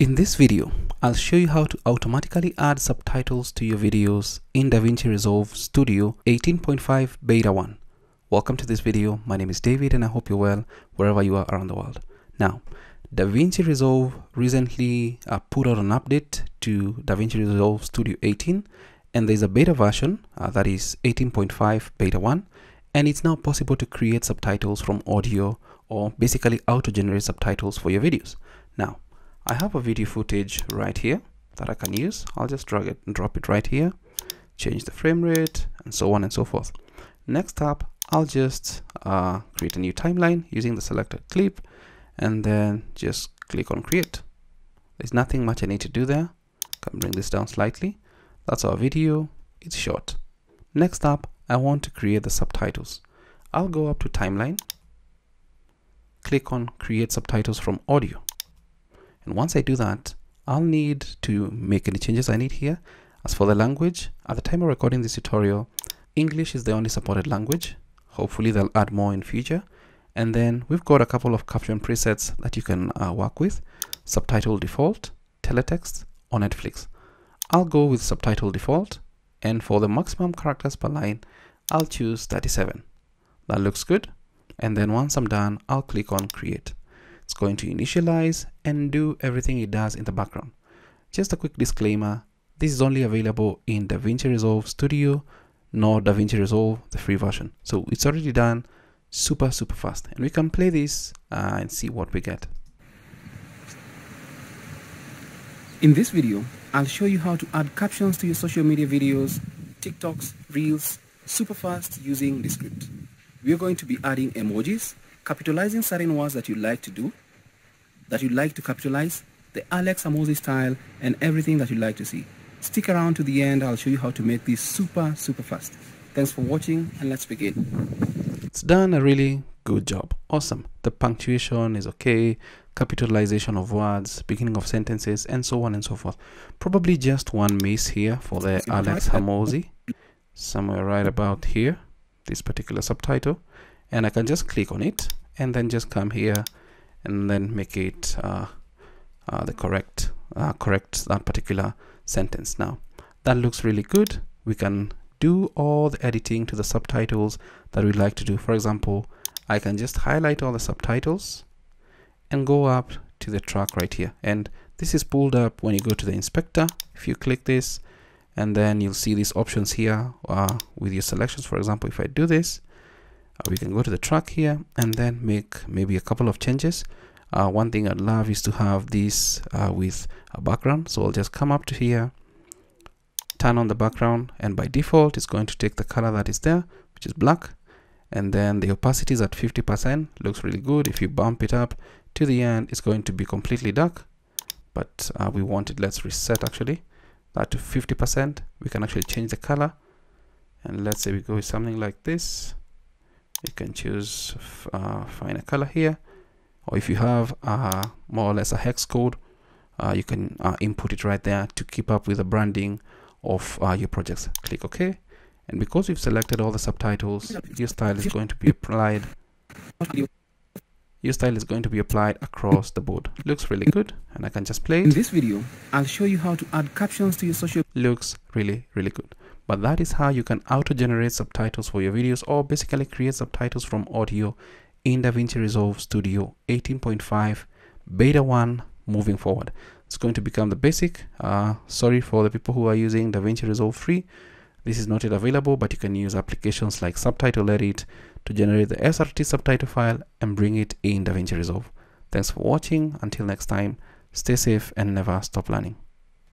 In this video, I'll show you how to automatically add subtitles to your videos in DaVinci Resolve Studio 18.5 Beta 1. Welcome to this video. My name is David and I hope you're well wherever you are around the world. Now, DaVinci Resolve recently put out an update to DaVinci Resolve Studio 18, and there's a beta version that is 18.5 Beta 1, and it's now possible to create subtitles from audio or basically auto-generate subtitles for your videos. Now, I have a video footage right here that I can use. I'll just drag it and drop it right here, change the frame rate and so on and so forth. Next up, I'll just create a new timeline using the selected clip and then just click on create. There's nothing much I need to do there. Can bring this down slightly. That's our video, it's short. Next up, I want to create the subtitles. I'll go up to timeline, click on create subtitles from audio. And once I do that, I'll need to make any changes I need here. As for the language, at the time of recording this tutorial, English is the only supported language. Hopefully they'll add more in future. And then we've got a couple of caption presets that you can work with. Subtitle default, teletext, or Netflix. I'll go with subtitle default. And for the maximum characters per line, I'll choose 37. That looks good. And then once I'm done, I'll click on create. It's going to initialize and do everything it does in the background. Just a quick disclaimer, this is only available in DaVinci Resolve Studio, not DaVinci Resolve, the free version. So it's already done super fast. And we can play this and see what we get. In this video, I'll show you how to add captions to your social media videos, TikToks, Reels, super fast using Descript. We're going to be adding emojis, capitalizing certain words that you like to do, that you like to capitalize, the Alex Hormozi style, and everything that you like to see. Stick around to the end, I'll show you how to make this super fast. Thanks for watching and let's begin. It's done a really good job, awesome. The punctuation is okay, capitalization of words, beginning of sentences, and so on and so forth. Probably just one miss here for the Alex Hormozi, somewhere right about here, this particular subtitle. And I can just click on it and then just come here and then make it the correct that particular sentence. Now, that looks really good. We can do all the editing to the subtitles that we like to do. For example, I can just highlight all the subtitles and go up to the track right here. And this is pulled up when you go to the inspector. If you click this and then you'll see these options here with your selections. For example, if I do this, we can go to the track here and then make maybe a couple of changes. One thing I'd love is to have this with a background. So I'll just come up to here, turn on the background, and by default, it's going to take the color that is there, which is black. And then the opacity is at 50%, looks really good. If you bump it up to the end, it's going to be completely dark, but we want it, let's reset actually that to 50%. We can actually change the color. And let's say we go with something like this. You can choose finer color here, or if you have more or less a hex code, you can input it right there to keep up with the branding of your projects. Click OK, and because we've selected all the subtitles, your style is going to be applied. Your style is going to be applied across the board. Looks really good, and I can just play it. In this video, I'll show you how to add captions to your social. Looks really good. But that is how you can auto-generate subtitles for your videos, or basically create subtitles from audio in DaVinci Resolve Studio 18.5 Beta 1 moving forward. It's going to become the basic. Sorry for the people who are using DaVinci Resolve Free. This is not yet available, but you can use applications like Subtitle Edit to generate the SRT subtitle file and bring it in DaVinci Resolve. Thanks for watching. Until next time, stay safe and never stop learning.